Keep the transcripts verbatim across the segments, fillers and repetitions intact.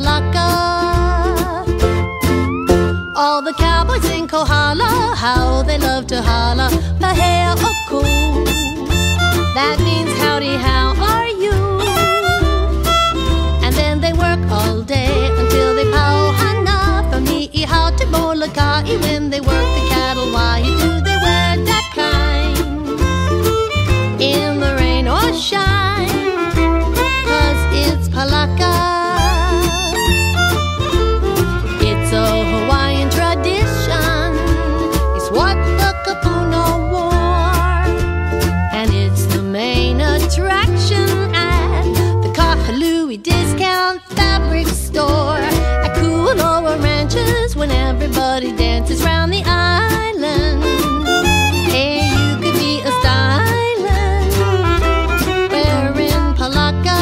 Palaka. All the cowboys in Kohala, how they love to holla, pahea oku. That means howdy, how are you? And then they work all day until they pow hana for mi'i how to Molokai. When they work the cattle, why do they wear that kind? In the rain or shine, 'cause it's Palaka. Discount fabric store at Kualoa Ranches, when everybody dances round the island. Hey, you could be a styling wearing Palaka.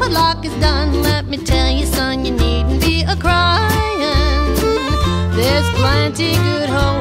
Palaka is done, let me tell you, son, you needn't be a-cryin'. There's plenty good home